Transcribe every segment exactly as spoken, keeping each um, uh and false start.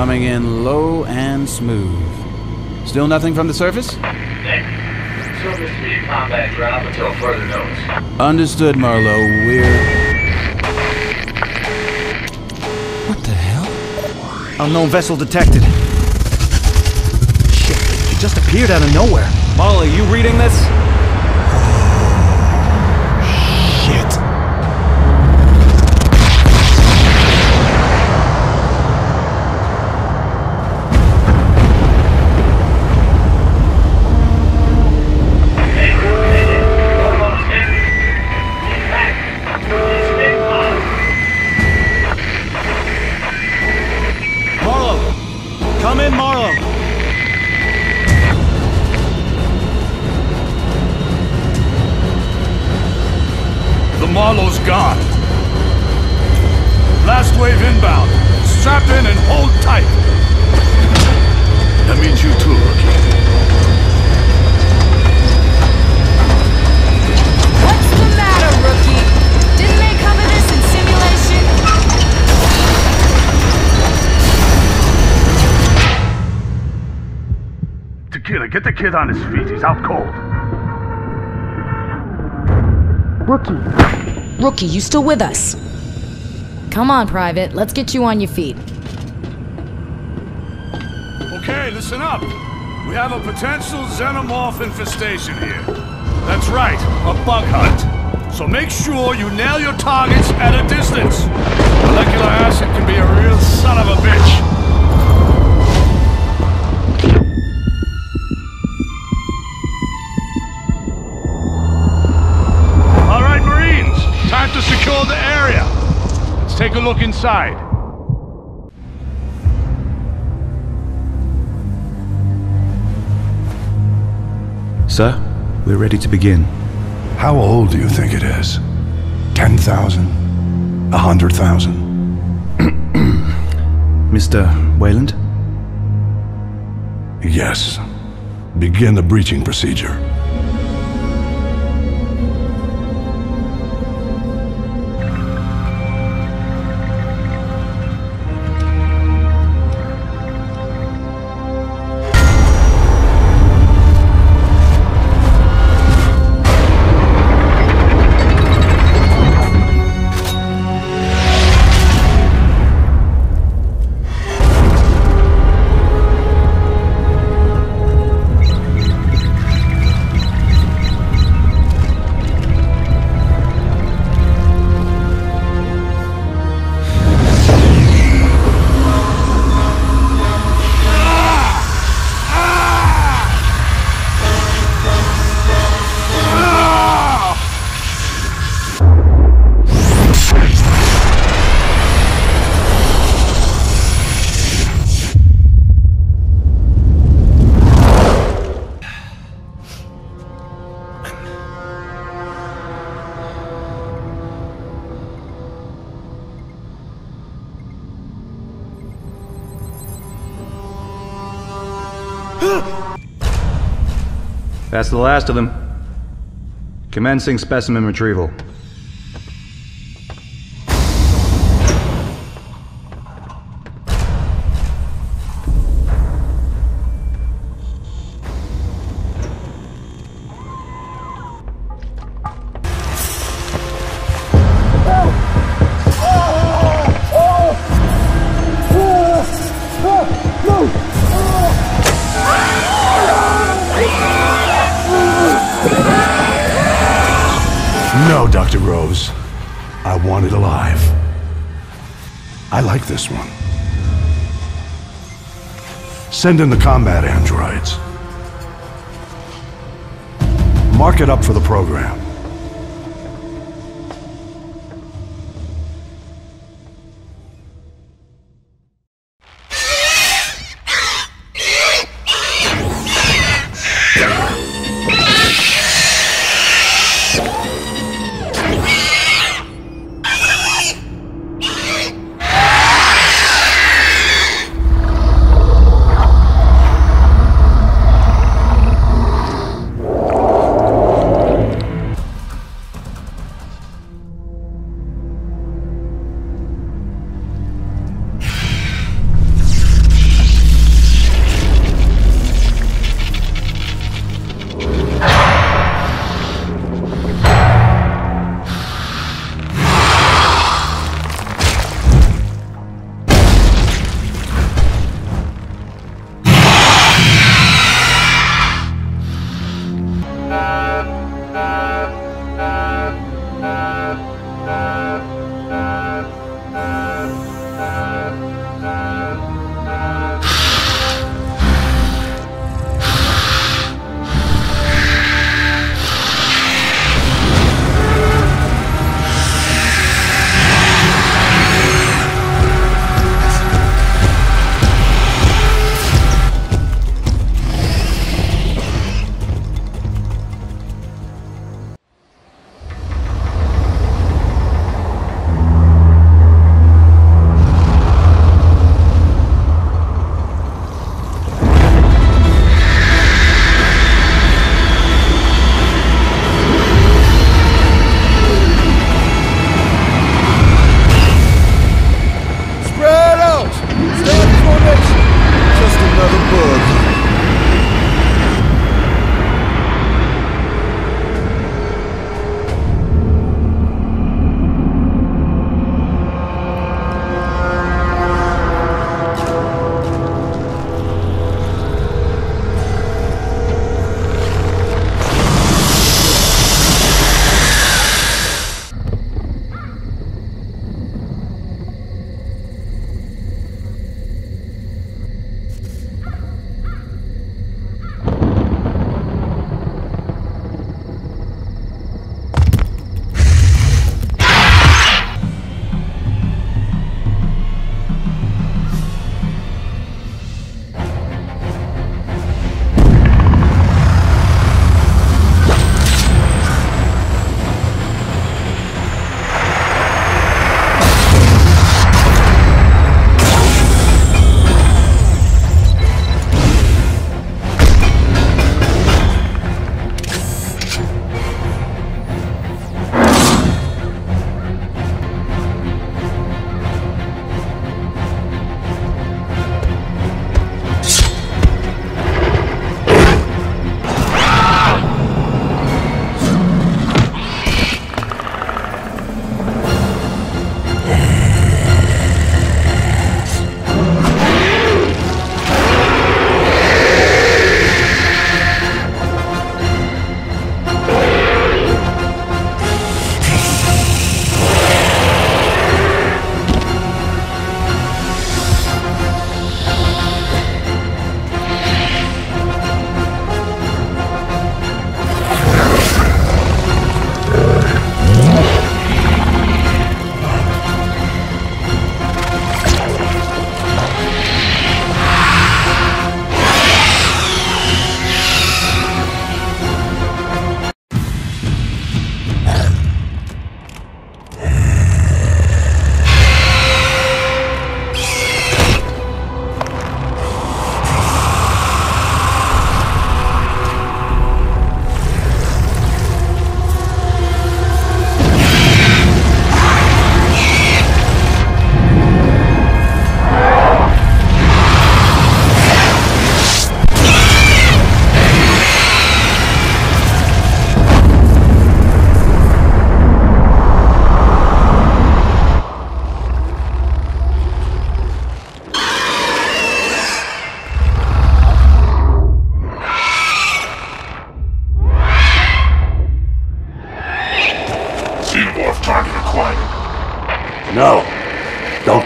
Coming in low and smooth. Still nothing from the surface? Negative. Surface to combat drive until further notice. Understood, Marlow. We're... What the hell? Unknown vessel detected. Shit, it just appeared out of nowhere. Molly, you reading this? Get the kid on his feet. He's out cold. Rookie. Rookie, you still with us? Come on, Private. Let's get you on your feet. Okay, listen up. We have a potential xenomorph infestation here. That's right, a bug hunt. So make sure you nail your targets at a distance. Molecular acid can be a real son of a bitch. To secure the area. Let's take a look inside. Sir, we're ready to begin. How old do you think it is? Ten thousand? A hundred thousand? Mister Weyland? Yes. Begin the breaching procedure. That's the last of them. Commencing specimen retrieval. This one. Send in the combat androids. Mark it up for the program.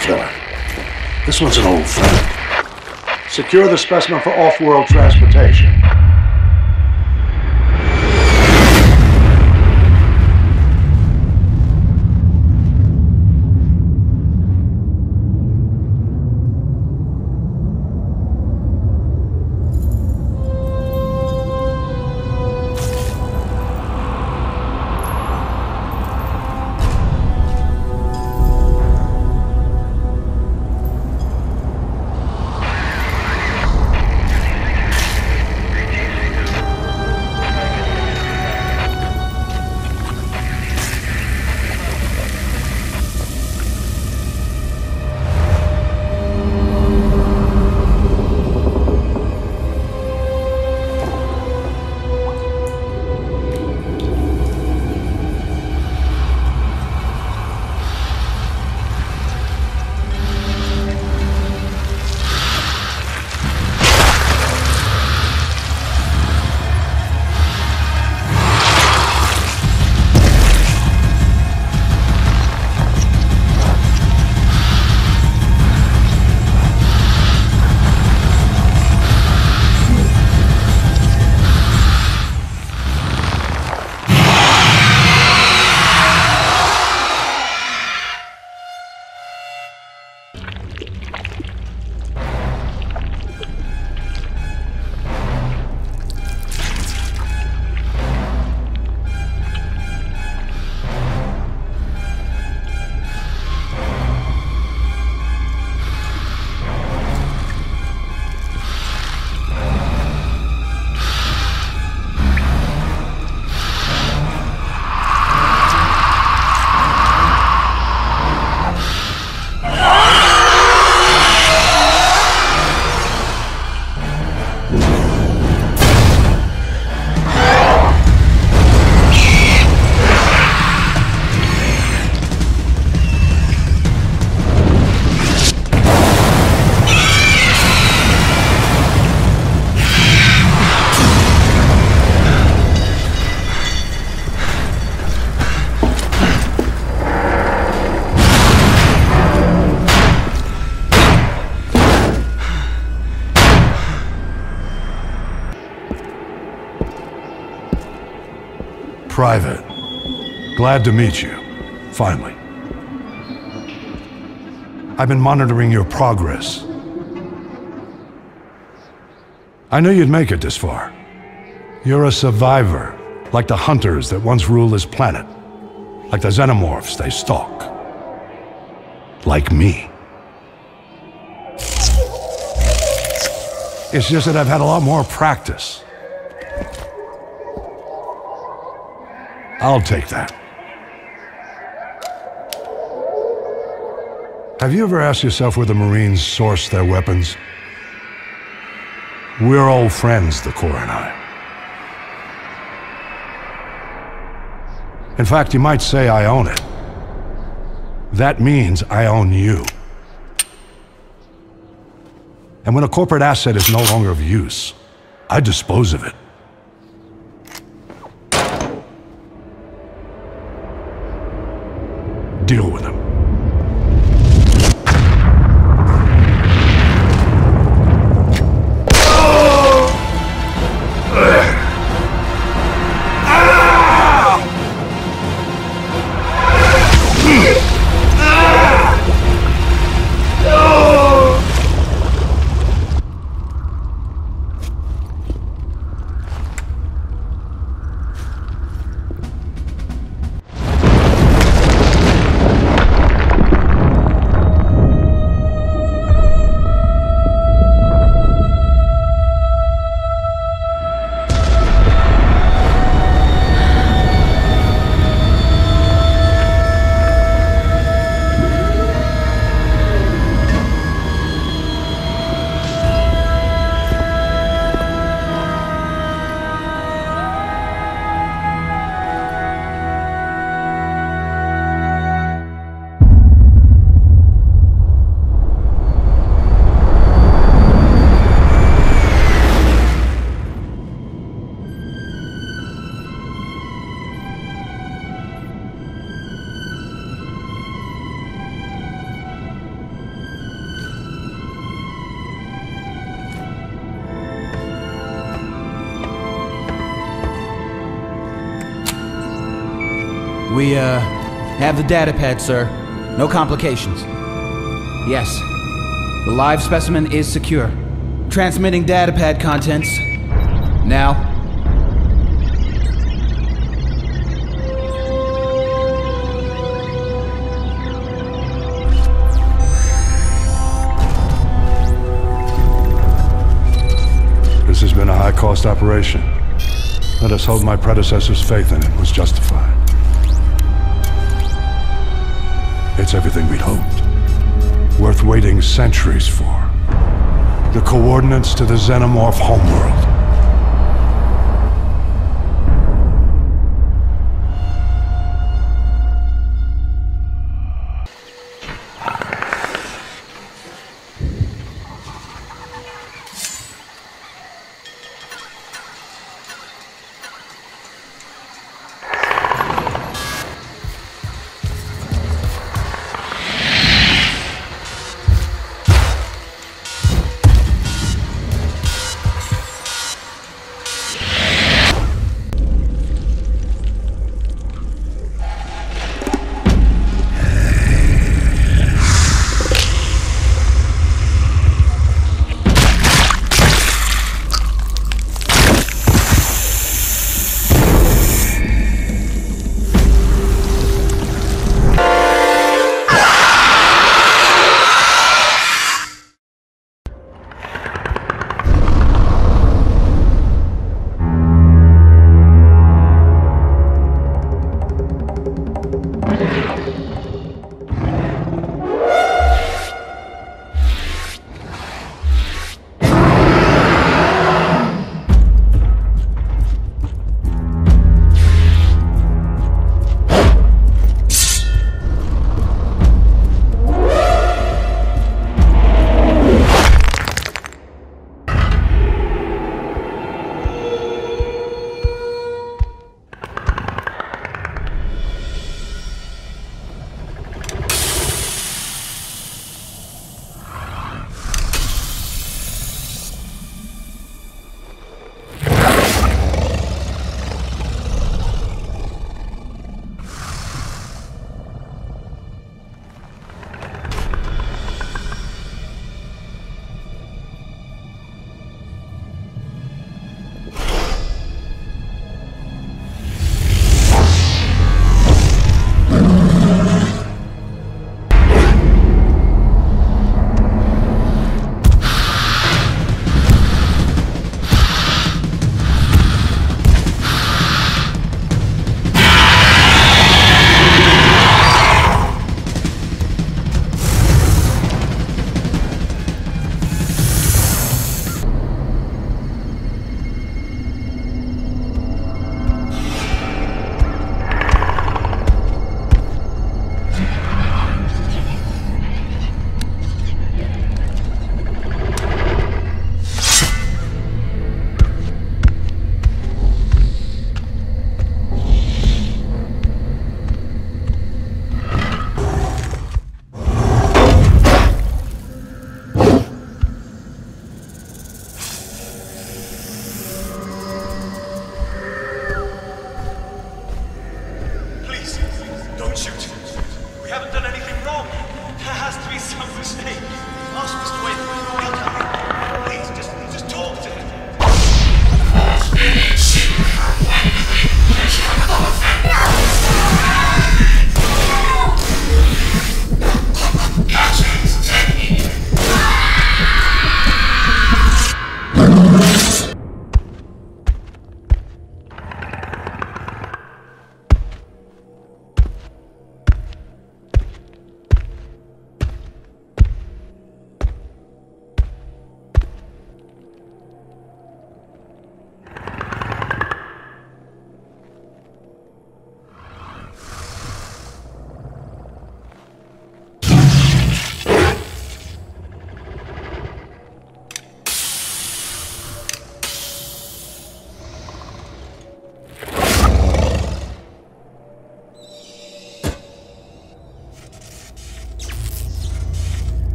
serial killer. This one's an old friend. Secure the specimen for off-world transportation. Private, glad to meet you, finally. I've been monitoring your progress. I knew you'd make it this far. You're a survivor, like the hunters that once ruled this planet. Like the xenomorphs they stalk. Like me. It's just that I've had a lot more practice. I'll take that. Have you ever asked yourself where the Marines source their weapons? We're old friends, the Corps and I. In fact, you might say I own it. That means I own you. And when a corporate asset is no longer of use, I dispose of it. Deal with them. We, uh, have the data pad, sir. No complications. Yes. The live specimen is secure. Transmitting data pad contents. Now. This has been a high-cost operation. Let us hope my predecessor's faith in it was justified. It's everything we'd hoped. Worth waiting centuries for. The coordinates to the xenomorph homeworld.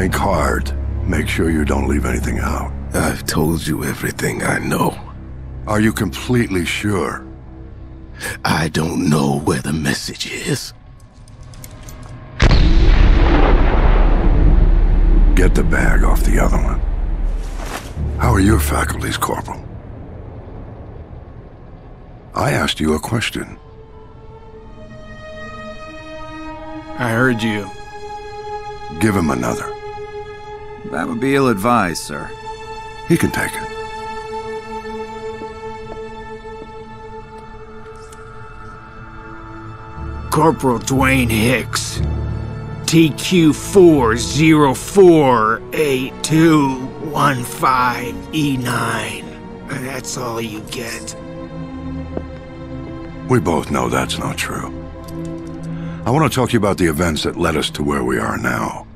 Think hard. Make sure you don't leave anything out. I've told you everything I know. Are you completely sure? I don't know where the message is. Get the bag off the other one. How are your faculties, Corporal? I asked you a question. I heard you. Give him another. That would be ill-advised, sir. He can take it. Corporal Dwayne Hicks, T Q four zero four eight two one five E nine. That's all you get. We both know that's not true. I want to talk to you about the events that led us to where we are now.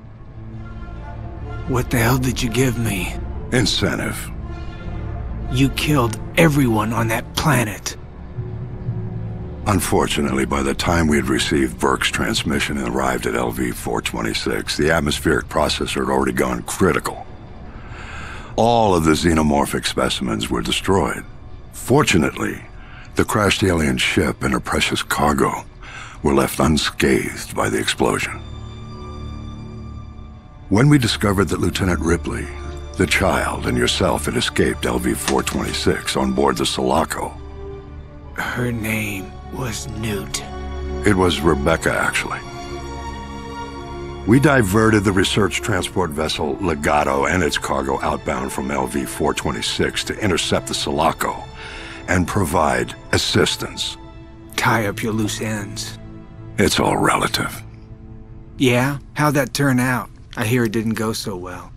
What the hell did you give me? Incentive. You killed everyone on that planet. Unfortunately, by the time we had received Burke's transmission and arrived at L V four twenty-six, the atmospheric processor had already gone critical. All of the xenomorphic specimens were destroyed. Fortunately, the crashed alien ship and her precious cargo were left unscathed by the explosion. When we discovered that Lieutenant Ripley, the child, and yourself had escaped L V four twenty-six on board the Sulaco. Her name was Newt. It was Rebecca, actually. We diverted the research transport vessel Legato and its cargo outbound from L V four twenty-six to intercept the Sulaco and provide assistance. Tie up your loose ends. It's all relative. Yeah? How'd that turn out? I hear it didn't go so well.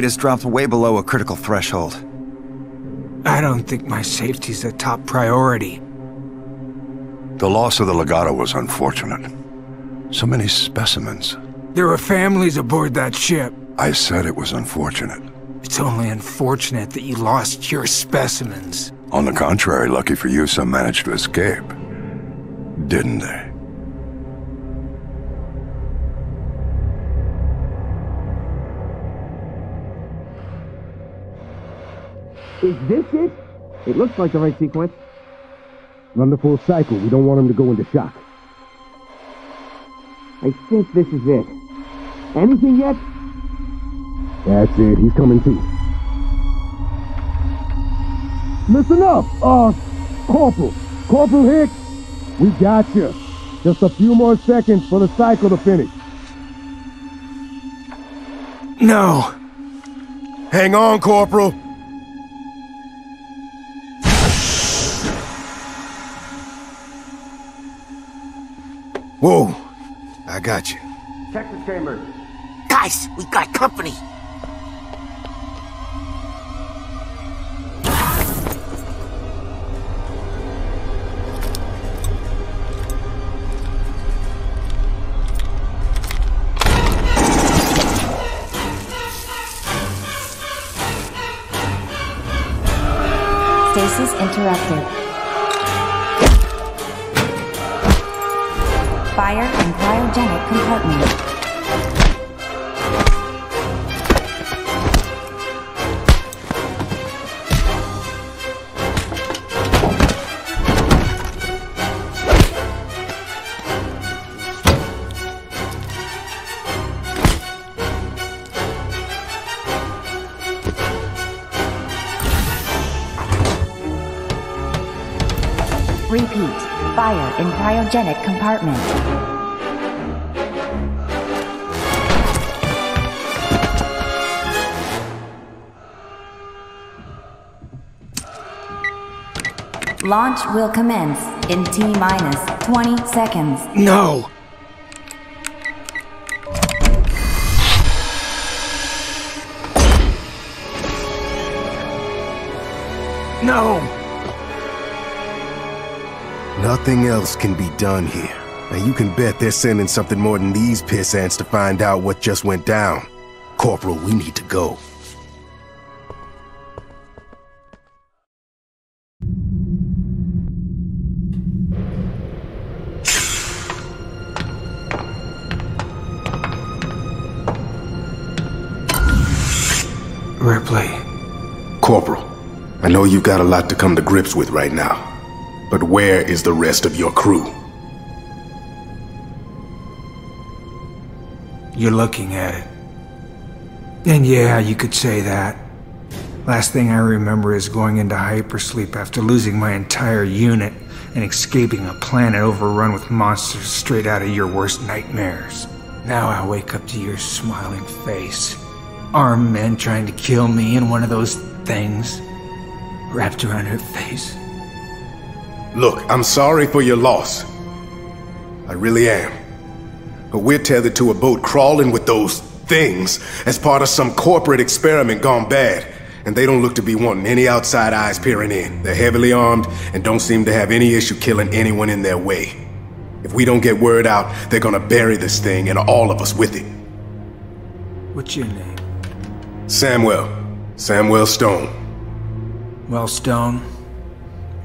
Has dropped way below a critical threshold. I don't think my safety's a top priority. The loss of the Legato was unfortunate. So many specimens. There were families aboard that ship. I said it was unfortunate. It's only unfortunate that you lost your specimens. On the contrary, lucky for you, some managed to escape. Didn't they? Is this it? It looks like the right sequence. Run the full cycle. We don't want him to go into shock. I think this is it. Anything yet? That's it. He's coming too. Listen up, uh, Corporal. Corporal Hicks, we got you. Just a few more seconds for the cycle to finish. No. Hang on, Corporal. Whoa, I got you. Check the chambers. Guys, we got company. Stasis interrupted. fire and cryogenic compartment. Repeat, fire in cryogenic compartment. Launch will commence in T minus twenty seconds. No! No! Nothing else can be done here. Now you can bet they're sending something more than these pissants to find out what just went down. Corporal, we need to go. Ripley. Corporal, I know you've got a lot to come to grips with right now. But where is the rest of your crew? You're looking at it. And yeah, you could say that. Last thing I remember is going into hypersleep after losing my entire unit and escaping a planet overrun with monsters straight out of your worst nightmares. Now I wake up to your smiling face. Armed men trying to kill me and one of those things wrapped around her face. Look, I'm sorry for your loss. I really am. But we're tethered to a boat crawling with those things as part of some corporate experiment gone bad. And they don't look to be wanting any outside eyes peering in. They're heavily armed and don't seem to have any issue killing anyone in their way. If we don't get word out, they're gonna bury this thing and all of us with it. What's your name? Samuel. Samuel Stone. Well, Stone,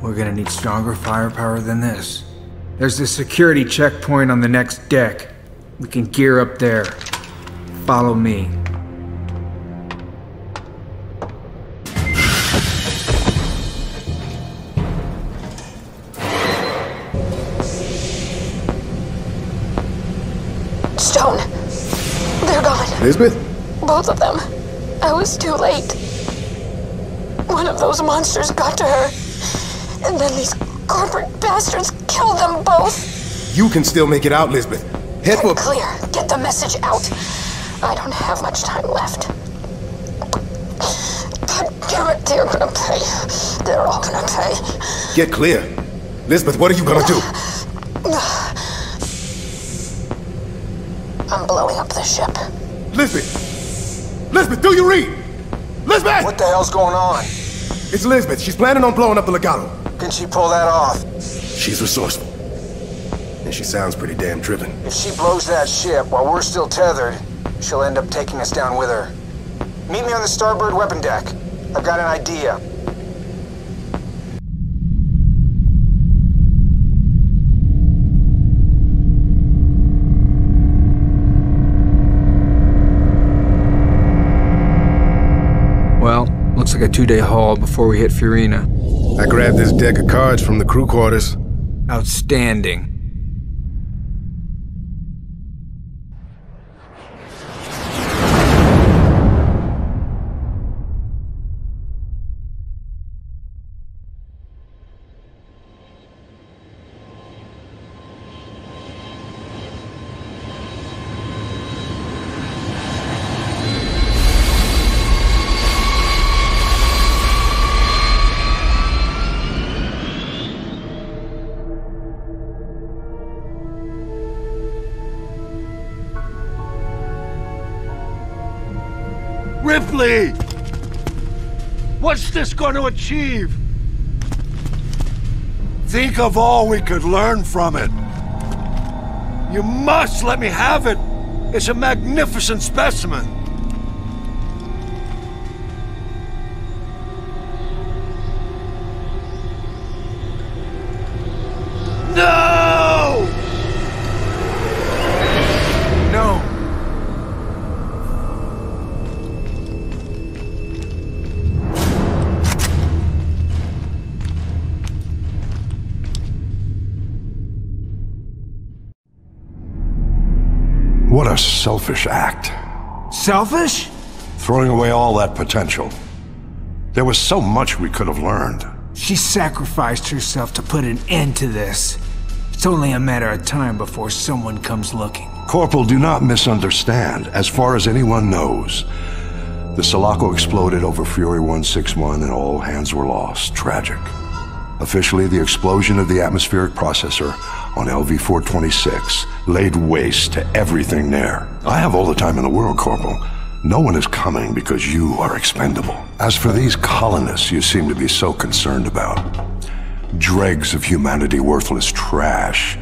we're gonna need stronger firepower than this. There's a security checkpoint on the next deck. We can gear up there. Follow me. Stone, they're gone. Lisbeth? Both of them. I was too late. One of those monsters got to her. And then these corporate bastards killed them both. You can still make it out, Lisbeth. Head for- clear. Get the message out. I don't have much time left. God damn it, they're gonna pay. They're all gonna pay. Get clear. Lisbeth, what are you gonna do? I'm blowing up the ship. Lisbeth! Lisbeth, do you read? Lisbeth! What the hell's going on? It's Lisbeth. She's planning on blowing up the Legato. Can she pull that off? She's resourceful. And she sounds pretty damn driven. If she blows that ship while we're still tethered, she'll end up taking us down with her. Meet me on the starboard weapon deck. I've got an idea. Well, looks like a two-day haul before we hit Fiorina. I grabbed this deck of cards from the crew quarters. Outstanding. What's this going to achieve? Think of all we could learn from it. You must let me have it. It's a magnificent specimen. No! What a selfish act. Selfish? Throwing away all that potential. There was so much we could have learned. She sacrificed herself to put an end to this. It's only a matter of time before someone comes looking. Corporal, do not misunderstand. As far as anyone knows, the Sulaco exploded over Fury one sixty-one and all hands were lost. Tragic. Officially, the explosion of the atmospheric processor on L V four twenty-six laid waste to everything there. I have all the time in the world, Corporal. No one is coming because you are expendable. As for these colonists you seem to be so concerned about, dregs of humanity, worthless trash,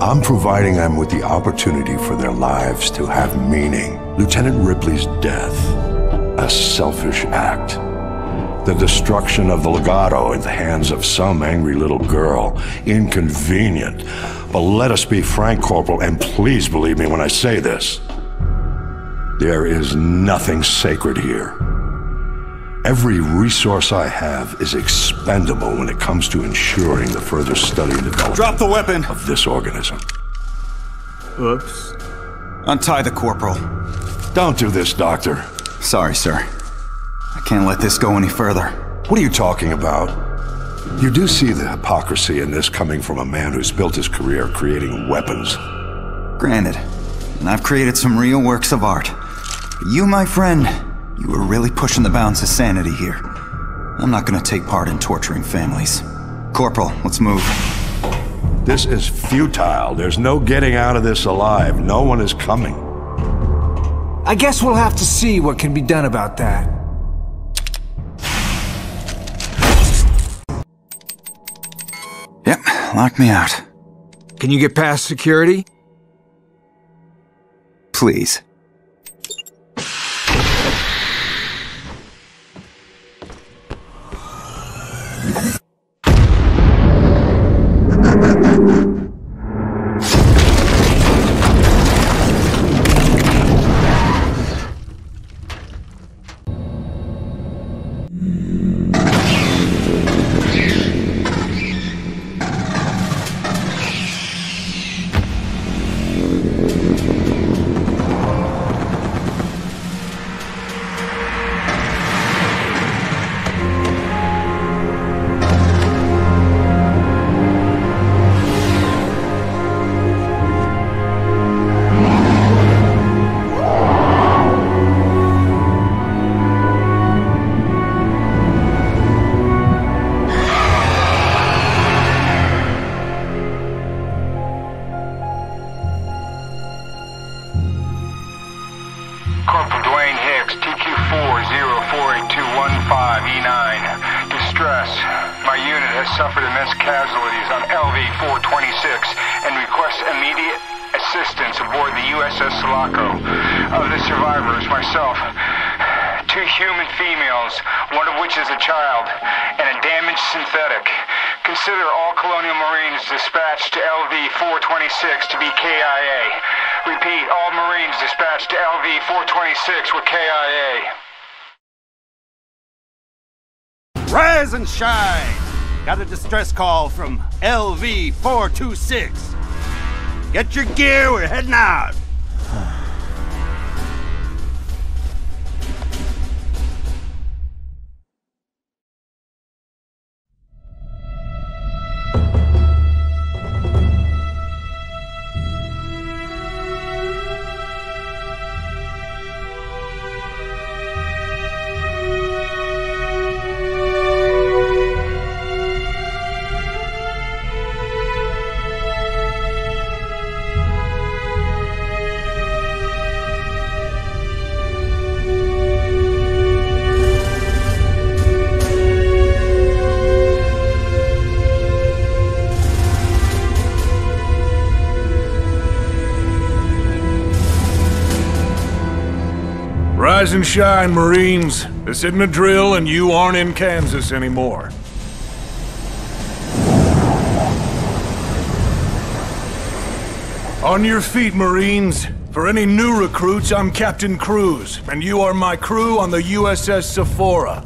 I'm providing them with the opportunity for their lives to have meaning. Lieutenant Ripley's death, a selfish act. The destruction of the Legato in the hands of some angry little girl, inconvenient. But let us be frank, Corporal, and please believe me when I say this. There is nothing sacred here. Every resource I have is expendable when it comes to ensuring the further study and development Drop the weapon. of this organism. Oops. Untie the Corporal. Don't do this, Doctor. Sorry, sir. I can't let this go any further. What are you talking about? You do see the hypocrisy in this coming from a man who's built his career creating weapons. Granted. And I've created some real works of art. But you, my friend, you were really pushing the bounds of sanity here. I'm not gonna take part in torturing families. Corporal, let's move. This is futile. There's no getting out of this alive. No one is coming. I guess we'll have to see what can be done about that. Yep, lock me out. Can you get past security? Please. Rise and shine! Got a distress call from L V four twenty-six. Get your gear, we're heading out! Rise and shine, Marines. This isn't a drill, and you aren't in Kansas anymore. On your feet, Marines. For any new recruits, I'm Captain Cruz, and you are my crew on the U S S Sephora.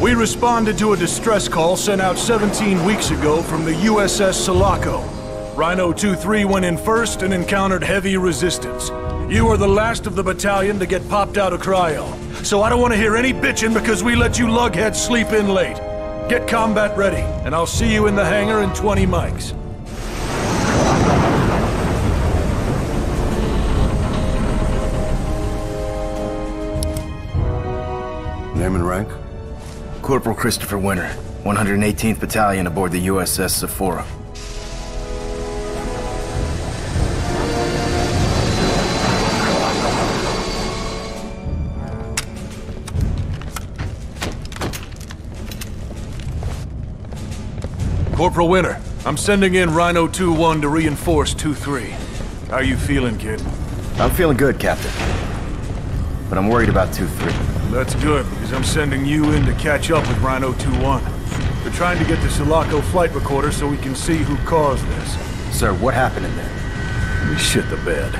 We responded to a distress call sent out seventeen weeks ago from the U S S Sulaco. Rhino two three went in first and encountered heavy resistance. You are the last of the battalion to get popped out of cryo. So I don't want to hear any bitching because we let you lugheads sleep in late. Get combat ready, and I'll see you in the hangar in twenty mics. Name and rank? Corporal Christopher Winter, one hundred eighteenth Battalion aboard the U S S Sephora. Corporal Winter, I'm sending in Rhino two one to reinforce two three. How you feeling, kid? I'm feeling good, Captain. But I'm worried about two three. That's good, because I'm sending you in to catch up with Rhino two one. We're trying to get the Sulaco flight recorder so we can see who caused this. Sir, what happened in there? We shit the bed.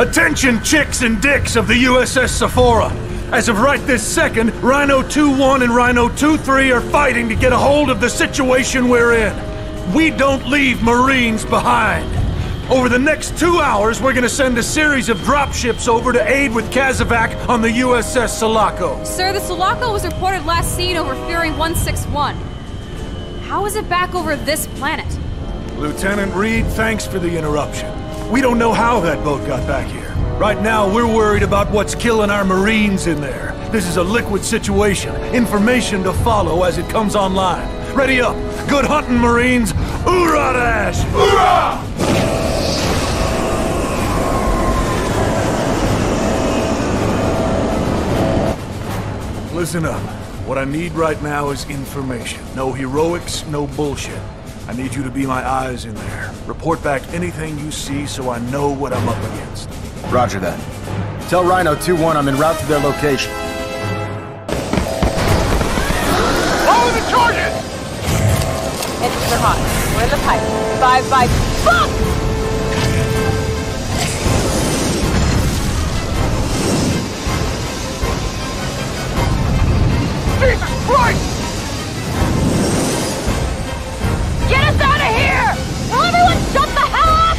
Attention, chicks and dicks of the U S S Sephora! As of right this second, Rhino two one and Rhino two three are fighting to get a hold of the situation we're in. We don't leave Marines behind. Over the next two hours, we're gonna send a series of dropships over to aid with Kazovac on the U S S Sulaco. Sir, the Sulaco was reported last seen over Fury one sixty-one. How is it back over this planet? Lieutenant Reed, thanks for the interruption. We don't know how that boat got back here. Right now, we're worried about what's killing our Marines in there. This is a liquid situation. Information to follow as it comes online. Ready up! Good hunting, Marines! Hoorah, Ash! Hoorah! Listen up. What I need right now is information. No heroics, no bullshit. I need you to be my eyes in there. Report back anything you see so I know what I'm up against. Roger that. Tell Rhino two one I'm en route to their location. Follow the target! Engines are hot. We're in the pipe. Five by... Fuck! Jesus Christ! Get us out of here! Will everyone shut the hell up?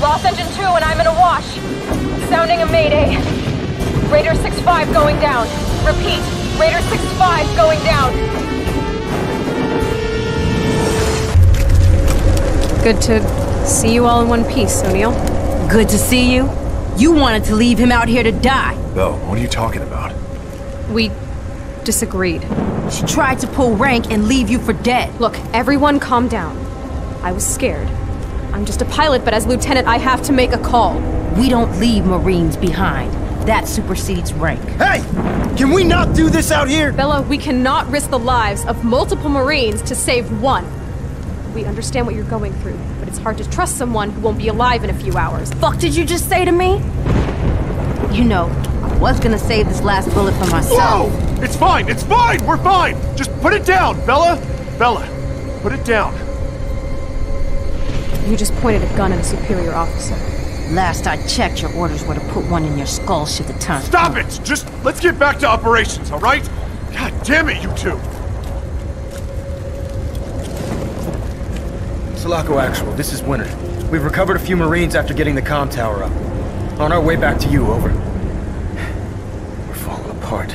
Lost engine two and I'm in a wash. Sounding a mayday. Raider six five going down. Repeat, Raider six five going down. Good to see you all in one piece, O'Neil. Good to see you? You wanted to leave him out here to die. No, what are you talking about? We disagreed. She tried to pull rank and leave you for dead. Look, everyone calm down. I was scared. I'm just a pilot, but as lieutenant, I have to make a call. We don't leave Marines behind. That supersedes rank. Hey! Can we not do this out here? Bella, we cannot risk the lives of multiple Marines to save one. We understand what you're going through, but it's hard to trust someone who won't be alive in a few hours. Fuck did you just say to me? You know, I was gonna save this last bullet for myself. Whoa! It's fine, it's fine! We're fine! Just put it down, Bella! Bella, put it down. You just pointed a gun at a superior officer. Last I checked, your orders were to put one in your skull should the time. Stop it! Just let's get back to operations, all right? God damn it, you two! Sulaco Actual, this is Winter. We've recovered a few Marines after getting the comm tower up. On our way back to you, over. We're falling apart.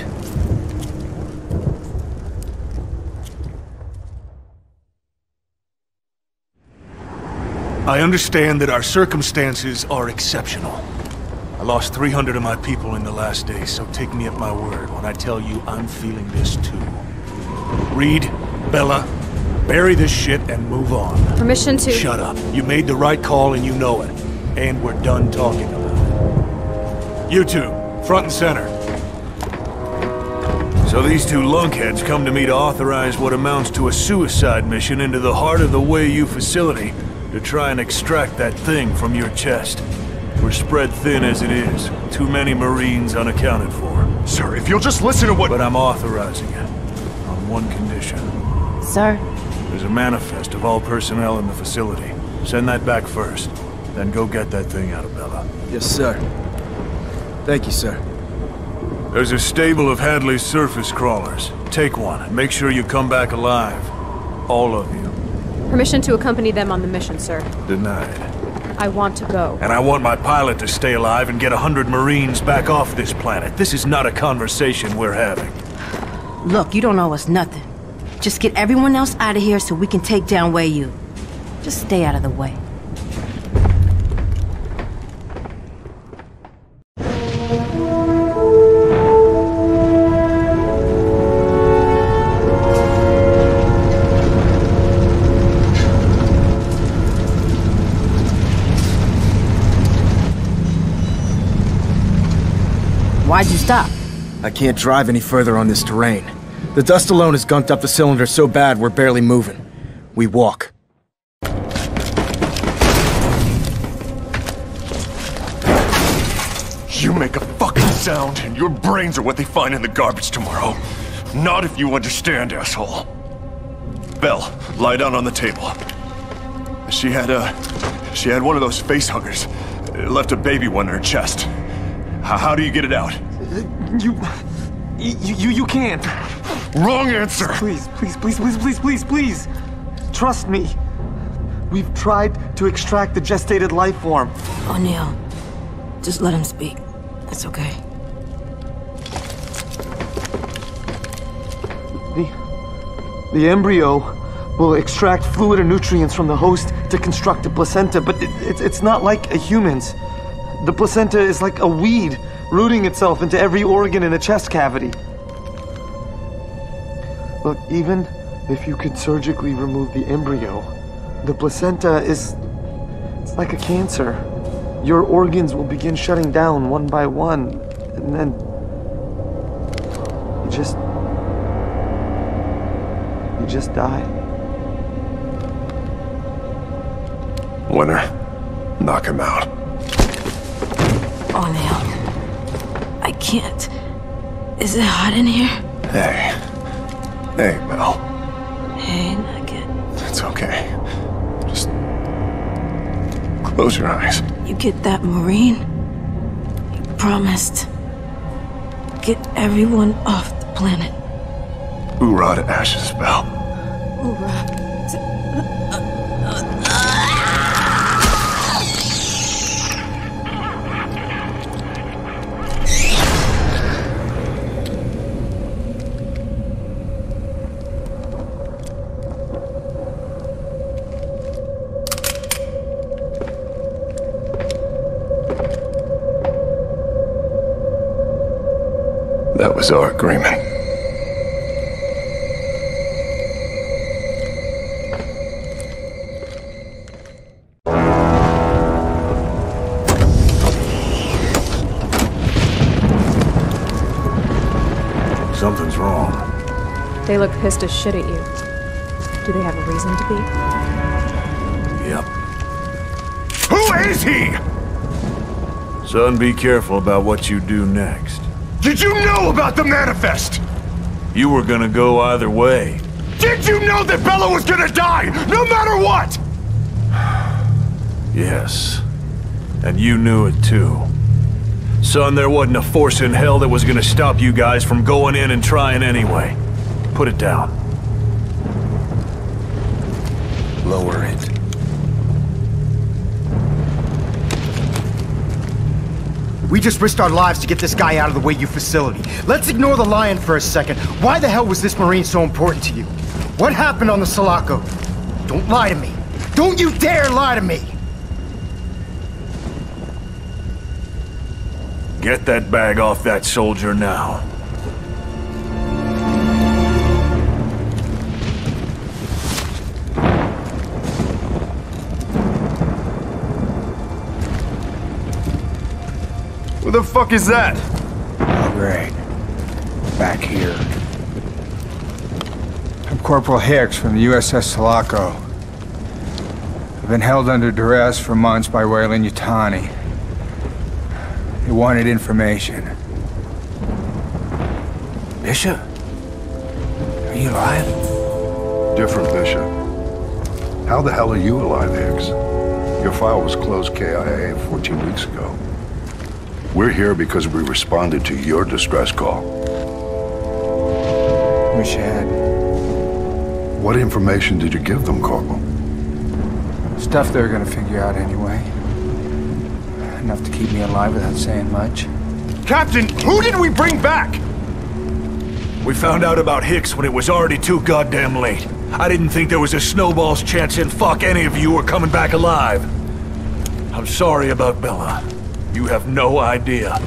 I understand that our circumstances are exceptional. I lost three hundred of my people in the last day, so take me at my word when I tell you I'm feeling this too. Reed, Bella, bury this shit and move on. Permission to- Shut up. You made the right call and you know it. And we're done talking about it. You two, front and center. So these two lunkheads come to me to authorize what amounts to a suicide mission into the heart of the Weyland facility. To try and extract that thing from your chest. We're spread thin as it is. Too many Marines unaccounted for. Sir, if you'll just listen to what- But I'm authorizing it. On one condition. Sir? There's a manifest of all personnel in the facility. Send that back first. Then go get that thing out of Bella. Yes, sir. Thank you, sir. There's a stable of Hadley's surface crawlers. Take one and make sure you come back alive. All of you. Permission to accompany them on the mission, sir. Denied. I want to go. And I want my pilot to stay alive and get a hundred Marines back off this planet. This is not a conversation we're having. Look, you don't owe us nothing. Just get everyone else out of here so we can take down Weyland. Just stay out of the way. Why'd you stop? I can't drive any further on this terrain. The dust alone has gunked up the cylinder so bad we're barely moving. We walk. You make a fucking sound, and your brains are what they find in the garbage tomorrow. Not if you understand, asshole. Belle, lie down on the table. She had a... She had one of those facehuggers. Left a baby one in her chest. H- how do you get it out? You, you, you can't. Wrong answer. Please, please, please, please, please, please, please. Trust me. We've tried to extract the gestated life form. O'Neil, just let him speak. It's okay. The, the embryo will extract fluid and nutrients from the host to construct a placenta, but it, it, it's not like a human's. The placenta is like a weed, rooting itself into every organ in the chest cavity. Look, even if you could surgically remove the embryo, the placenta is... it's like a cancer. Your organs will begin shutting down one by one, and then... you just... you just die. Winner. Knock him out. O'Neil, I can't. Is it hot in here? Hey. Hey, Mel. Hey, Nugget. It's okay. Just... close your eyes. You get that, Marine? You promised. Get everyone off the planet. Oorah to ashes, Belle. Oorah to... Uh, uh, uh. That was our agreement. Something's wrong. They look pissed as shit at you. Do they have a reason to be? Yep. Who is he? Son, be careful about what you do next. Did you know about the manifest? You were gonna go either way. Did you know that Bella was gonna die, no matter what? Yes. And you knew it too. Son, there wasn't a force in hell that was gonna stop you guys from going in and trying anyway. Put it down. Lower it. We just risked our lives to get this guy out of the Weyland facility. Let's ignore the lion for a second. Why the hell was this Marine so important to you? What happened on the Sulaco? Don't lie to me. Don't you dare lie to me! Get that bag off that soldier now. What the fuck is that? All right. Back here. I'm Corporal Hicks from the U S S Sulaco. I've been held under duress for months by Weyland-Yutani. They wanted information. Bishop? Are you alive? Different, Bishop. How the hell are you alive, Hicks? Your file was closed K I A fourteen weeks ago. We're here because we responded to your distress call. Wish I had. What information did you give them, Corporal? Stuff they were gonna figure out anyway. Enough to keep me alive without saying much. Captain, who did we bring back? We found out about Hicks when it was already too goddamn late. I didn't think there was a snowball's chance in fuck any of you were coming back alive. I'm sorry about Bella. You have no idea.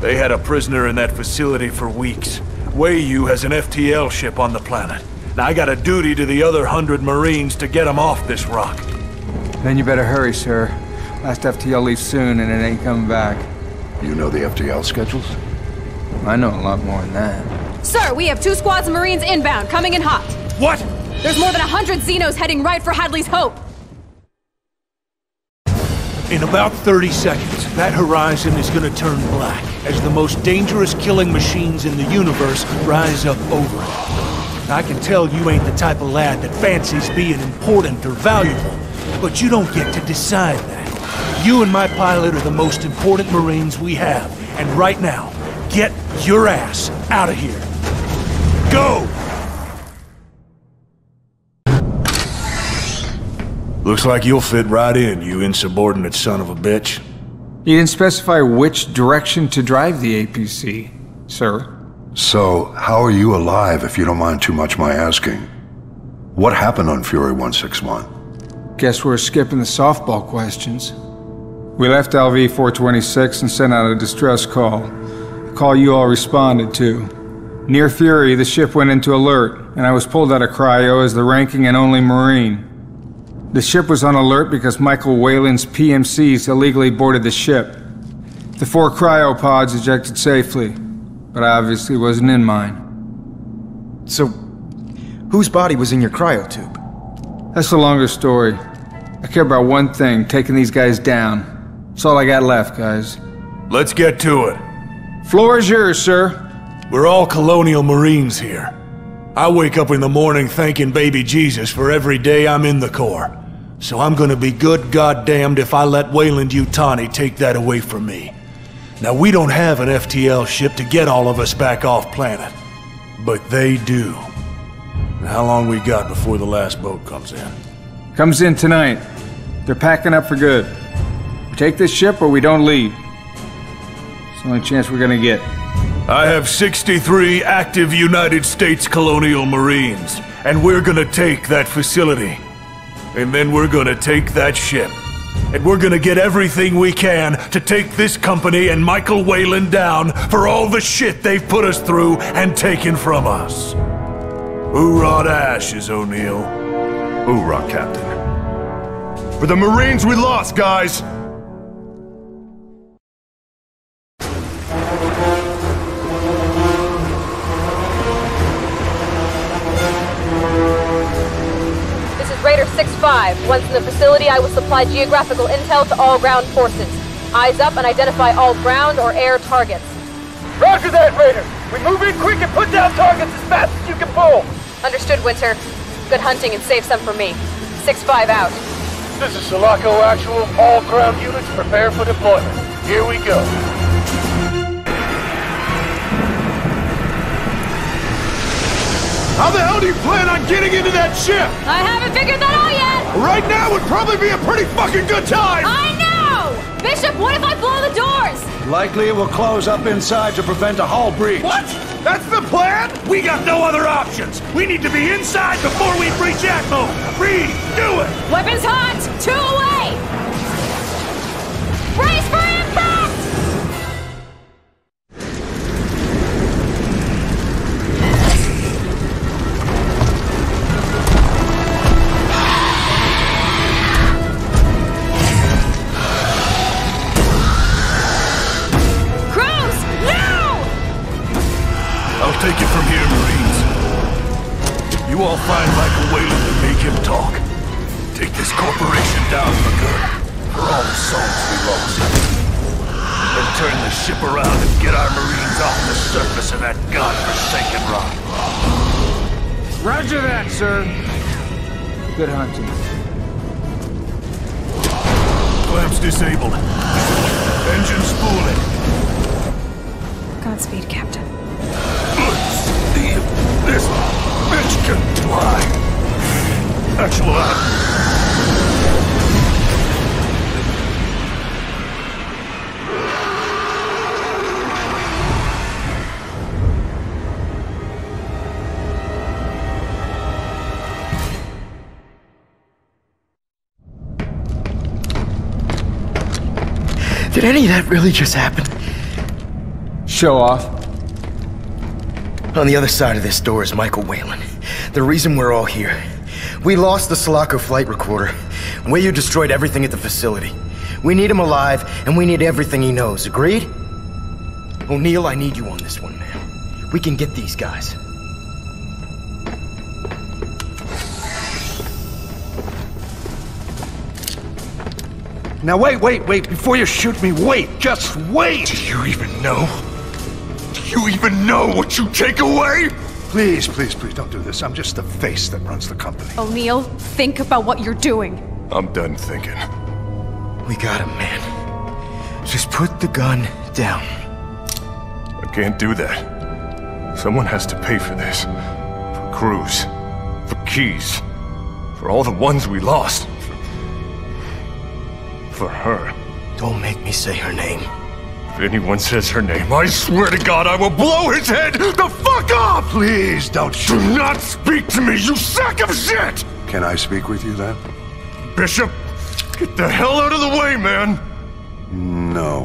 They had a prisoner in that facility for weeks. Weyland has an F T L ship on the planet. Now I got a duty to the other hundred Marines to get them off this rock. Then you better hurry, sir. Last F T L leaves soon and it ain't coming back. You know the F T L schedules? I know a lot more than that. Sir, we have two squads of Marines inbound, coming in hot. What? There's more than a hundred Xenos heading right for Hadley's Hope. In about thirty seconds, that horizon is gonna turn black as the most dangerous killing machines in the universe rise up over it. Now, I can tell you ain't the type of lad that fancies being important or valuable, but you don't get to decide that. You and my pilot are the most important Marines we have, and right now, get your ass out of here. Go! Looks like you'll fit right in, you insubordinate son of a bitch. You didn't specify which direction to drive the A P C, sir. So, how are you alive, if you don't mind too much my asking? What happened on Fury one sixty-one? Guess we're skipping the softball questions. We left L V four twenty-six and sent out a distress call. A call you all responded to. Near Fury, the ship went into alert, and I was pulled out of cryo as the ranking and only Marine. The ship was on alert because Michael Whalen's P M Cs illegally boarded the ship. The four cryopods ejected safely, but I obviously wasn't in mine. So, whose body was in your cryo tube? That's a longer story. I care about one thing, taking these guys down. That's all I got left, guys. Let's get to it. Floor is yours, sir. We're all Colonial Marines here. I wake up in the morning thanking baby Jesus for every day I'm in the Corps. So I'm gonna be good goddamned if I let Weyland-Yutani take that away from me. Now, we don't have an F T L ship to get all of us back off planet. But they do. And how long we got before the last boat comes in? Comes in tonight. They're packing up for good. We take this ship or we don't leave. It's the only chance we're gonna get. I have sixty-three active United States Colonial Marines, and we're gonna take that facility. And then we're gonna take that ship. And we're gonna get everything we can to take this company and Michael Whalen down for all the shit they've put us through and taken from us. Hoorah to ashes, O'Neil. Hoorah, Captain. For the Marines we lost, guys! Once in the facility, I will supply geographical intel to all ground forces. Eyes up and identify all ground or air targets. Roger that, Raider! We move in quick and put down targets as fast as you can pull! Understood, Winter. Good hunting and save some for me. six five out. This is Sulaco Actual. All ground units prepare for deployment. Here we go. How the hell do you plan on getting into that ship? I haven't figured that out yet! Right now would probably be a pretty fucking good time! I know! Bishop, what if I blow the doors? Likely it will close up inside to prevent a hull breach. What? That's the plan? We got no other options! We need to be inside before we breach Atmo! Breathe! Do it! Weapons hot! Two away! Brace for impact! Take it from here, Marines. You all find Michael Whalen and make him talk. Take this corporation down for good, for all the souls we lost. Then turn the ship around and get our Marines off the surface of that godforsaken rock. Roger that, sir. Good hunting. Clamps disabled. Engine spooling. Godspeed, Captain. Let's see if this bitch can fly. Axel Did any of that really just happen? Show off. On the other side of this door is Michael Whalen. The reason we're all here. We lost the Sulaco flight recorder. Wayu destroyed everything at the facility. We need him alive, and we need everything he knows. Agreed? O'Neil, I need you on this one, man. We can get these guys. Now wait, wait, wait, before you shoot me, wait, just wait! Do you even know? Do you even know what you take away? Please, please, please, don't do this. I'm just the face that runs the company. O'Neil, think about what you're doing. I'm done thinking. We got him, man. Just put the gun down. I can't do that. Someone has to pay for this. For crews. For keys. For all the ones we lost. For her. Don't make me say her name. If anyone says her name, I swear to God, I will blow his head the fuck off! Please don't shoot. Do not speak to me, you sack of shit! Can I speak with you then? Bishop, get the hell out of the way, man! No.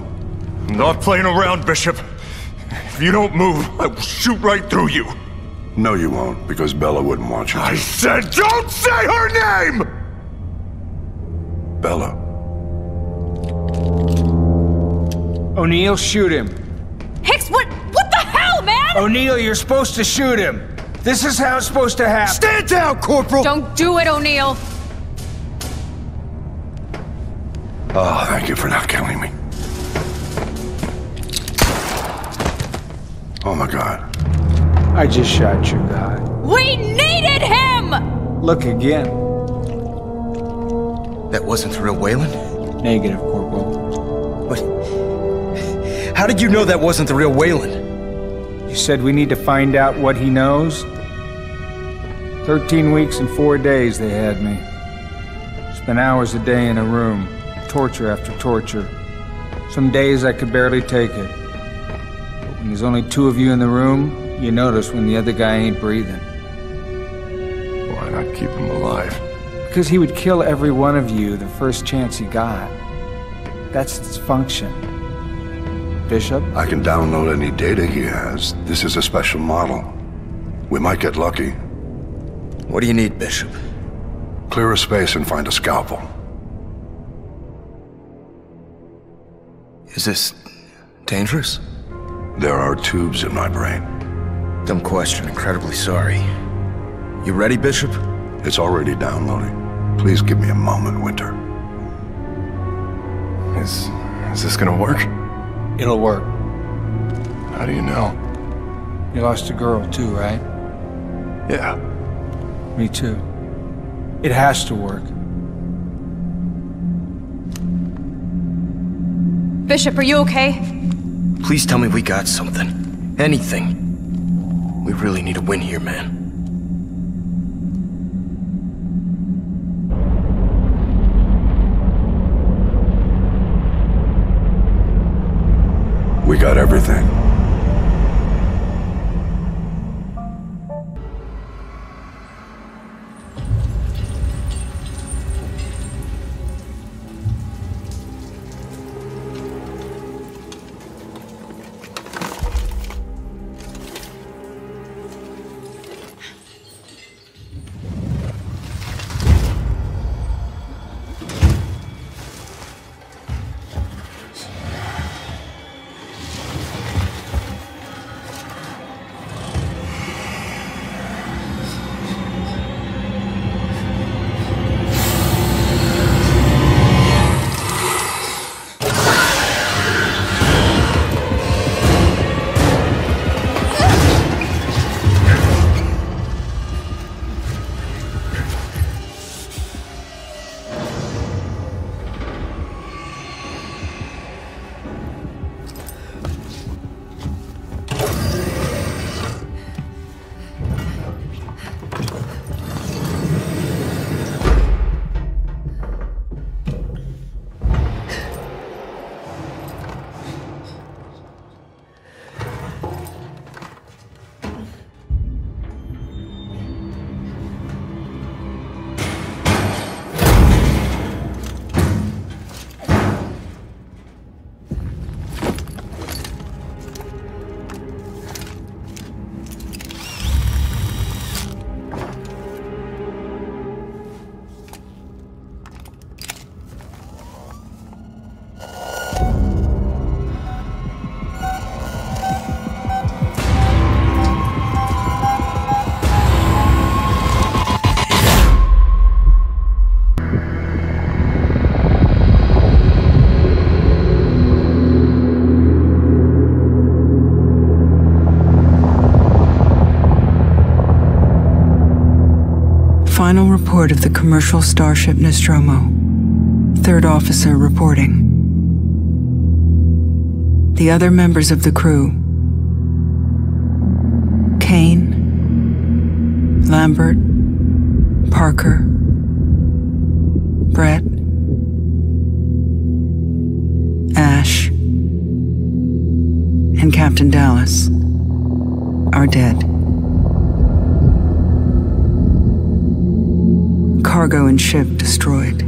I'm not playing around, Bishop. If you don't move, I will shoot right through you. No, you won't, because Bella wouldn't want you to. I said don't say her name! Bella. O'Neil, shoot him. Hicks, what? What the hell, man? O'Neil, you're supposed to shoot him. This is how it's supposed to happen. Stand down, Corporal! Don't do it, O'Neil. Oh, thank you for not killing me. Oh, my God. I just shot your guy. We needed him! Look again. That wasn't the real Weyland? Negative, Corporal. What? How did you know that wasn't the real Weyland? You said we need to find out what he knows? Thirteen weeks and four days they had me. Spent hours a day in a room, torture after torture. Some days I could barely take it. But when there's only two of you in the room, you notice when the other guy ain't breathing. Why not keep him alive? Because he would kill every one of you the first chance he got. That's its function. Bishop? I can download any data he has. This is a special model. We might get lucky. What do you need, Bishop? Clear a space and find a scalpel. Is this dangerous? There are tubes in my brain. Dumb question. Incredibly sorry. You ready, Bishop? It's already downloading. Please give me a moment, Winter. Is... is this gonna work? It'll work. How do you know? You lost a girl too, right? Yeah. Me too. It has to work. Bishop, are you okay? Please tell me we got something. Anything. We really need a win here, man. We got everything. final report of the commercial starship Nostromo. Third officer reporting. The other members of the crew: Kane, Lambert, Parker, Brett, Ash, and Captain Dallas are dead. Cargo and ship destroyed.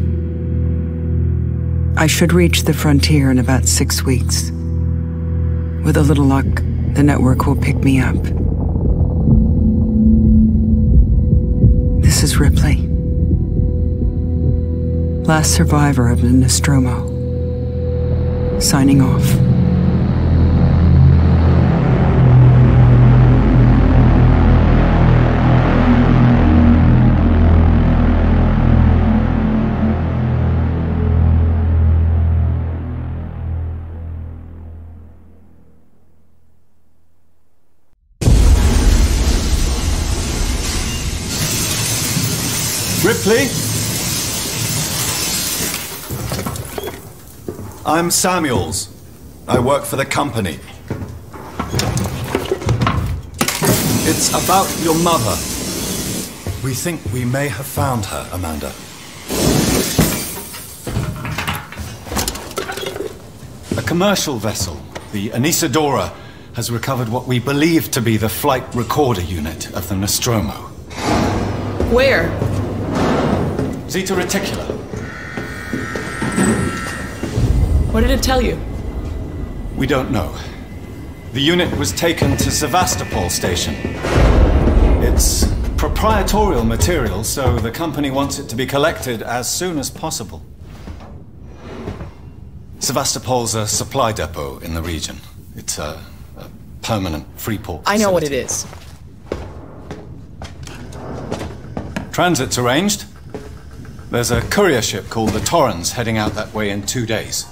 I should reach the frontier in about six weeks. With a little luck, the network will pick me up. This is Ripley, last survivor of the Nostromo, signing off. Ripley? I'm Samuels. I work for the company. It's about your mother. We think we may have found her, Amanda. A commercial vessel, the Anesidora, has recovered what we believe to be the flight recorder unit of the Nostromo. Where? Zeta Reticula. What did it tell you? We don't know. The unit was taken to Sevastopol Station. It's proprietorial material, so the company wants it to be collected as soon as possible. Sevastopol's a supply depot in the region. It's a, a permanent free port facility. I know what it is. Transit's arranged. There's a courier ship called the Torrens heading out that way in two days.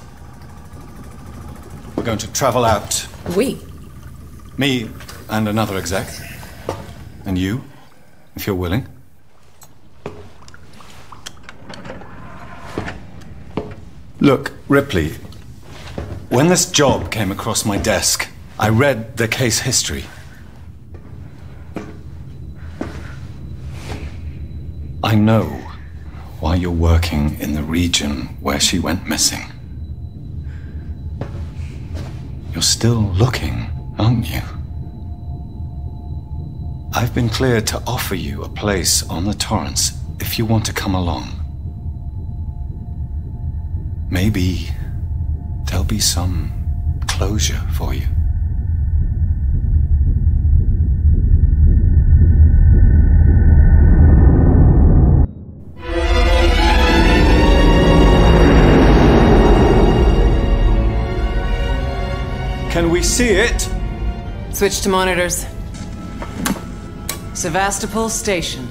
We're going to travel out. We? Me and another exec. And you, if you're willing. Look, Ripley, when this job came across my desk, I read the case history. I know why you're working in the region where she went missing. You're still looking, aren't you? I've been cleared to offer you a place on the Torrens if you want to come along. Maybe there'll be some closure for you. Can we see it? Switch to monitors. Sevastopol Station.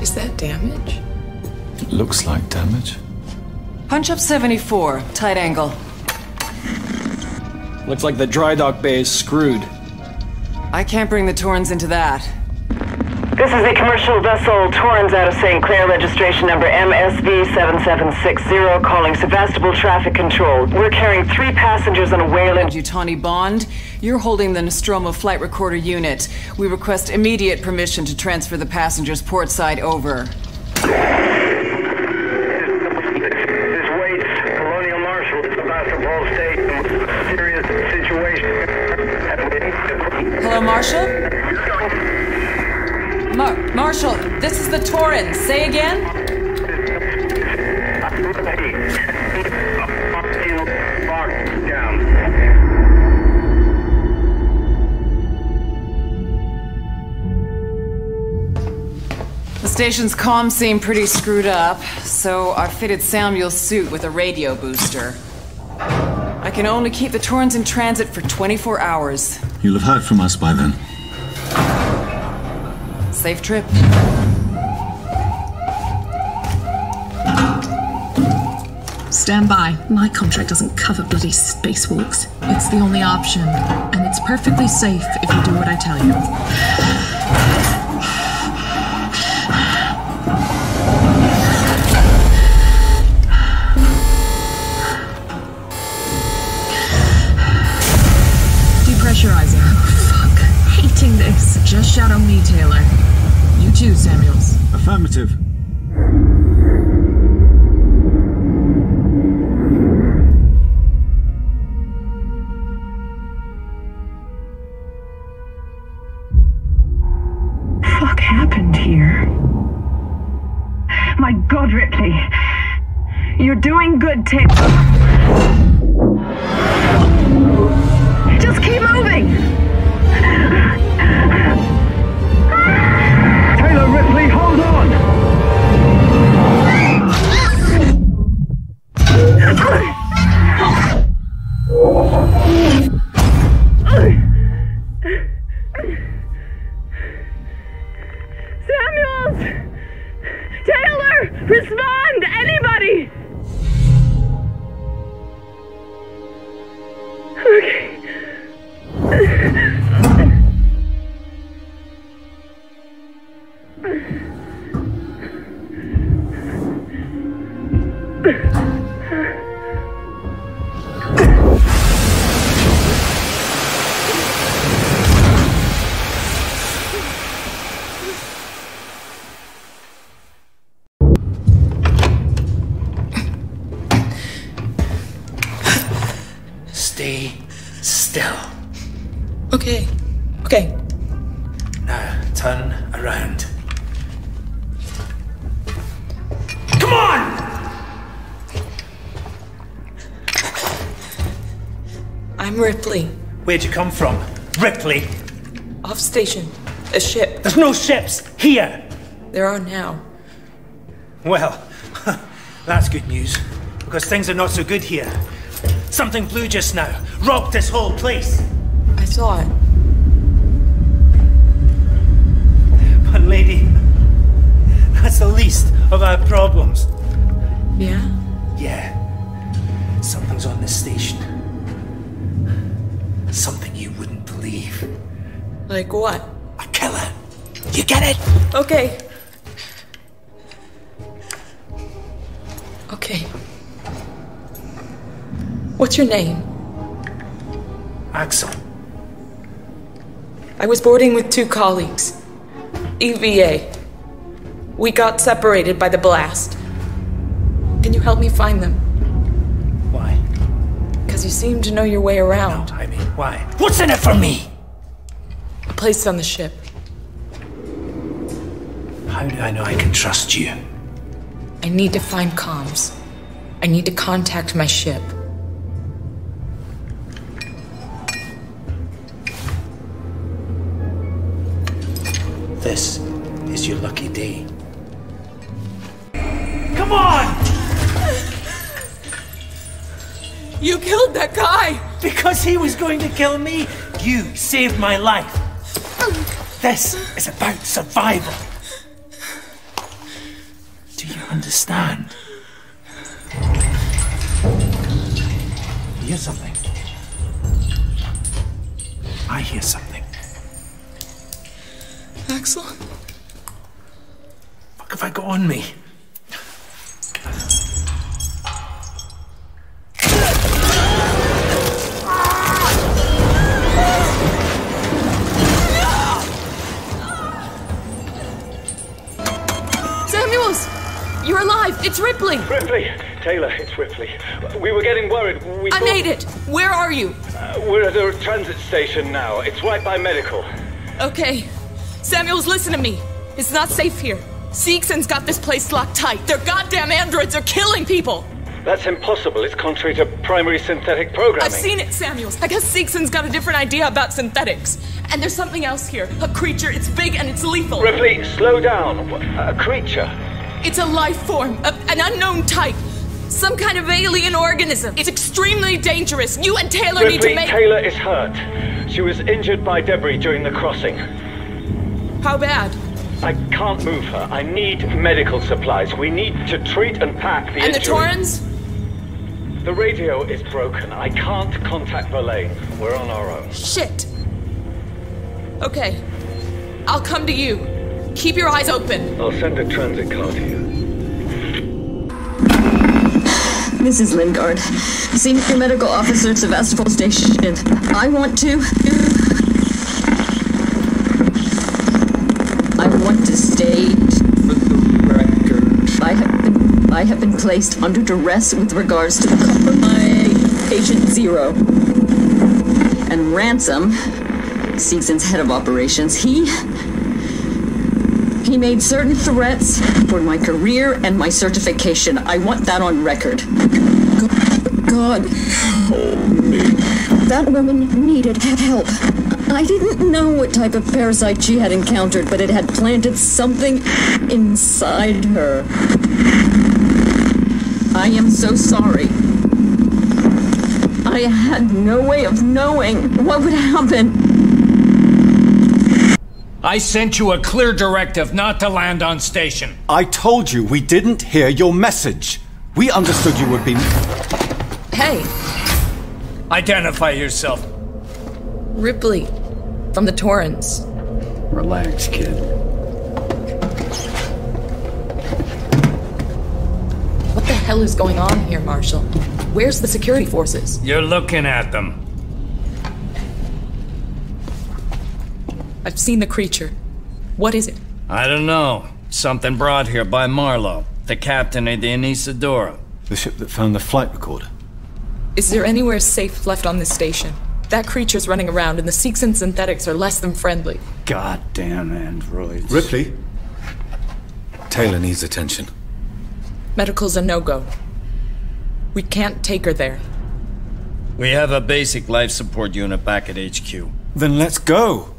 Is that damage? It looks like damage. Punch up seventy-four, tight angle. Looks like the dry dock bay is screwed. I can't bring the Torrens into that. This is the commercial vessel Torrens out of Saint Clair, registration number M S V seven seven six zero, calling Sevastopol Traffic Control. We're carrying three passengers on a Weyland-Yutani bond. You're holding the Nostromo flight recorder unit. We request immediate permission to transfer the passengers portside. Over. Hello, Marshal? Mar Marshal, this is the Torrens. Say again? The station's comms seem pretty screwed up, so I fitted Samuel's suit with a radio booster. I can only keep the Torrens in transit for twenty-four hours. You'll have heard from us by then. Safe trip. Stand by. My contract doesn't cover bloody spacewalks. It's the only option, and it's perfectly safe if you do what I tell you. pressurizer. Fuck. Hating this. Just shadow me, Taylor. You too, Samuels. Affirmative. Fuck happened here? My God, Ripley. You're doing good, Taylor. Just keep moving! Taylor, Ripley, hold on! Samuels! Taylor! Respond! Anybody! Okay. Stay still. Okay. Okay. Now, turn around. Come on! I'm Ripley. Where'd you come from? Ripley? Off station. A ship. There's no ships here! There are now. Well, that's good news. Because things are not so good here. Something blue just now. Rocked this whole place. I saw it. But lady, that's the least of our problems. Yeah? Yeah. Something's on this station. Something you wouldn't believe. Like what? A killer. You get it? Okay. Okay. What's your name? Axel. I was boarding with two colleagues. E V A. We got separated by the blast. Can you help me find them? Why? Because you seem to know your way around. No, I mean, why? What's in it for me? A place on the ship. How do I know I can trust you? I need to find comms. I need to contact my ship. This is your lucky day. Come on! You killed that guy! Because he was going to kill me, you saved my life. This is about survival. Do you understand? You hear something? I hear something. Axel? What have I got on me? Samuels! You're alive! It's Ripley! Ripley! Taylor, it's Ripley. We were getting worried. We I thought... made it! Where are you? Uh, we're at a transit station now. It's right by medical. Okay. Samuels, listen to me. It's not safe here. Siegson's got this place locked tight. Their goddamn androids are killing people! That's impossible. It's contrary to primary synthetic programming. I've seen it, Samuels. I guess Siegson's got a different idea about synthetics. And there's something else here. A creature. It's big and it's lethal. Ripley, slow down. A creature? It's a life form. A, an unknown type. Some kind of alien organism. It's extremely dangerous. You and Taylor Ripley, need to make- Taylor is hurt. She was injured by debris during the crossing. How bad? I can't move her. I need medical supplies. We need to treat and pack the And injury. The Torrens? The radio is broken. I can't contact Verlaine. We're on our own. Shit. Okay. I'll come to you. Keep your eyes open. I'll send a transit car to you. Missus Lingard, Senior Medical Officer at Sevastopol Station. I want to... I want to state... For the record... I have been, I have been placed under duress with regards to the compromise Patient Zero. And Ransom, Season's head of operations, he... He made certain threats for my career and my certification. I want that on record. God, help me. That woman needed help. I didn't know what type of parasite she had encountered, but it had planted something inside her. I am so sorry. I had no way of knowing what would happen. I sent you a clear directive not to land on station. I told you we didn't hear your message. We understood you would be... Hey. Identify yourself. Ripley, from the Torrens. Relax, kid. What the hell is going on here, Marshal? Where's the security forces? You're looking at them. I've seen the creature. What is it? I don't know. Something brought here by Marlow, the captain of the Anesidora. The ship that found the flight recorder. Is there anywhere safe left on this station? That creature's running around, and the Seeks and Synthetics are less than friendly. Goddamn androids. Ripley? Taylor needs attention. Medical's a no-go. We can't take her there. We have a basic life support unit back at H Q. Then let's go!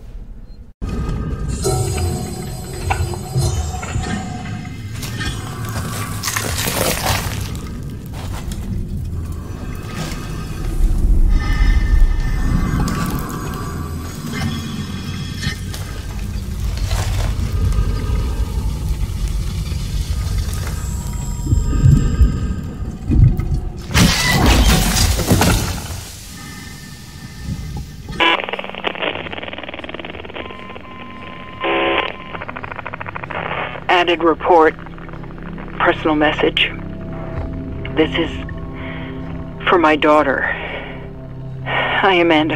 Report. Personal message. This is for my daughter. Hi, Amanda.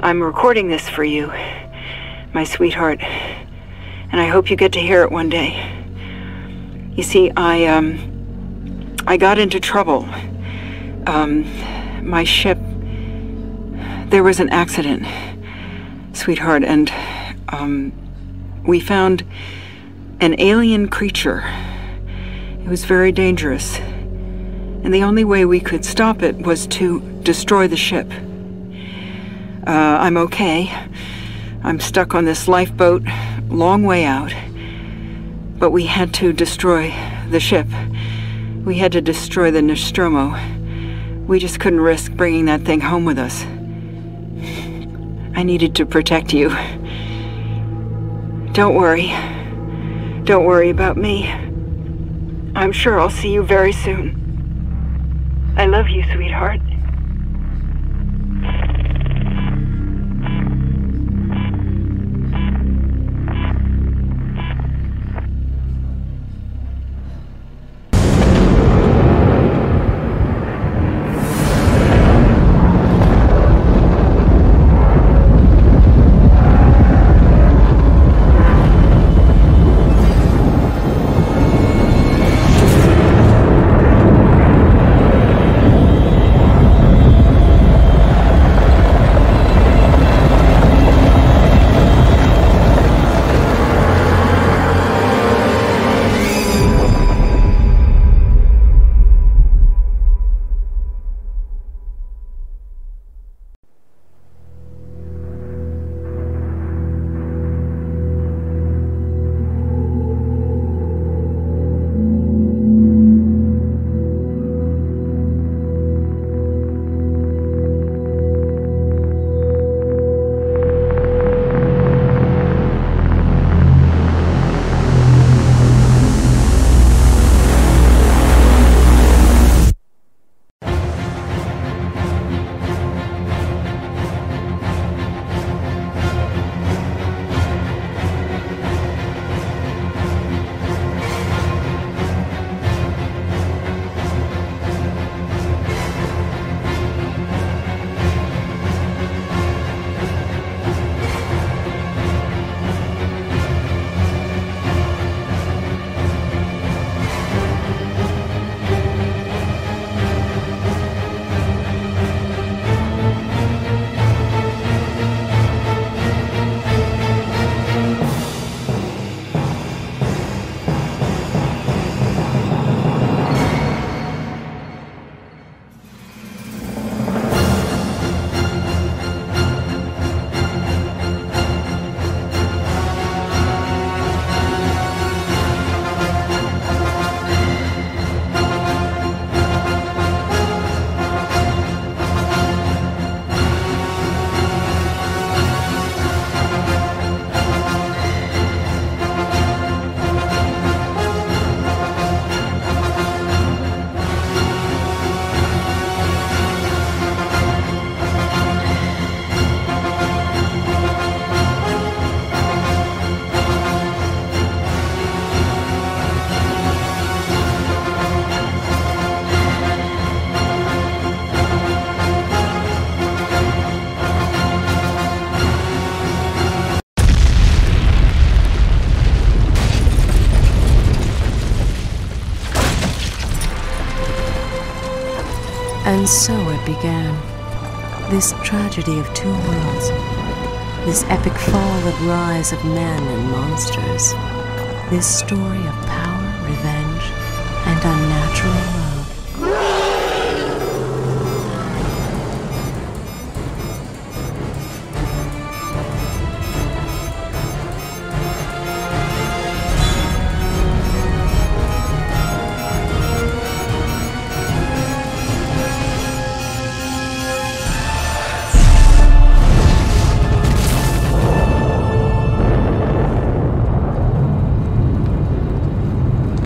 I'm recording this for you, my sweetheart, and I hope you get to hear it one day. You see, I, um, I got into trouble. Um, my ship, there was an accident, sweetheart, and, um, we found an alien creature. It was very dangerous, and the only way we could stop it was to destroy the ship. Uh, I'm okay. I'm stuck on this lifeboat, long way out. But we had to destroy the ship. We had to destroy the Nostromo. We just couldn't risk bringing that thing home with us. I needed to protect you. Don't worry. Don't worry about me. I'm sure I'll see you very soon. I love you, sweetheart. And so it began. This tragedy of two worlds. This epic fall and rise of men and monsters. This story of power, revenge, and unnatural love.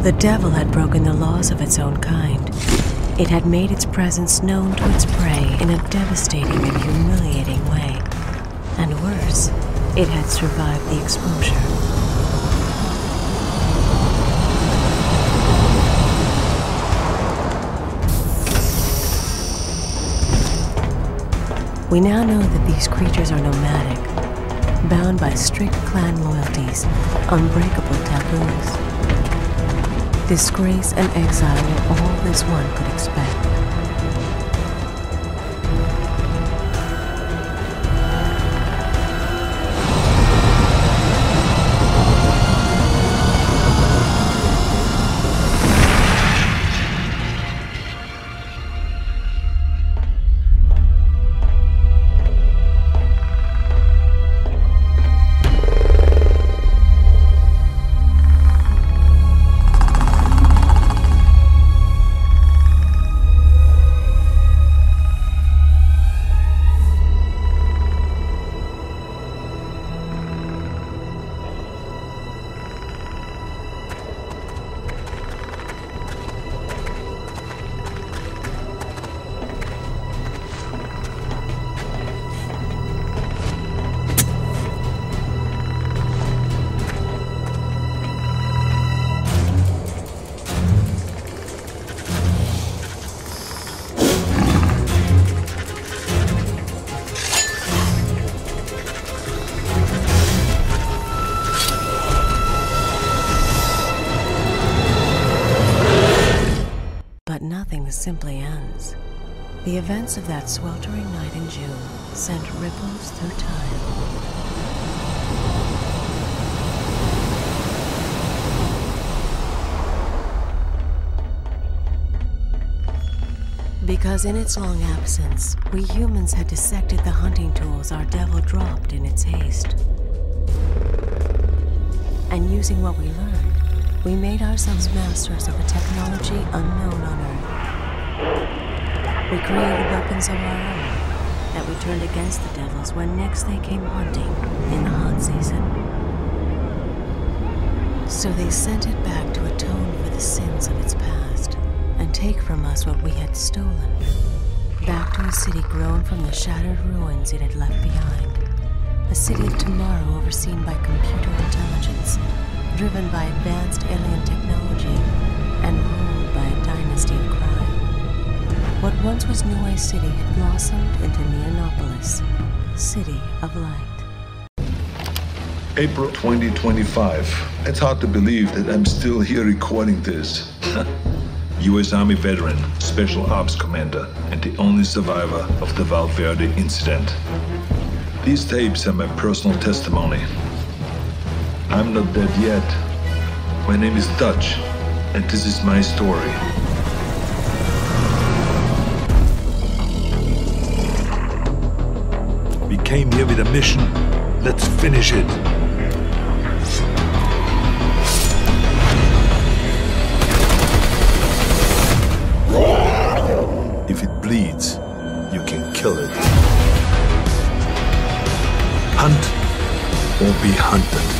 The devil had broken the laws of its own kind. It had made its presence known to its prey in a devastating and humiliating way. And worse, it had survived the exposure. We now know that these creatures are nomadic, bound by strict clan loyalties, unbreakable taboos. Disgrace and exile were all this one could expect. Simply ends. The events of that sweltering night in June sent ripples through time. Because in its long absence, we humans had dissected the hunting tools our devil dropped in its haste. And using what we learned, we made ourselves masters of a technology unknown on Earth. We created weapons of our own that we turned against the devils when next they came hunting in the hot season. So they sent it back to atone for the sins of its past and take from us what we had stolen, back to a city grown from the shattered ruins it had left behind, a city of tomorrow overseen by computer intelligence, driven by advanced alien technology and ruled by a dynasty of crime. What once was Niue City had blossomed into Neonopolis, City of Light. April twenty twenty-five. It's hard to believe that I'm still here recording this. U S Army veteran, Special Ops Commander, and the only survivor of the Val Verde incident. These tapes are my personal testimony. I'm not dead yet. My name is Dutch, and this is my story. We came here with a mission. Let's finish it. If it bleeds, you can kill it. Hunt or be hunted.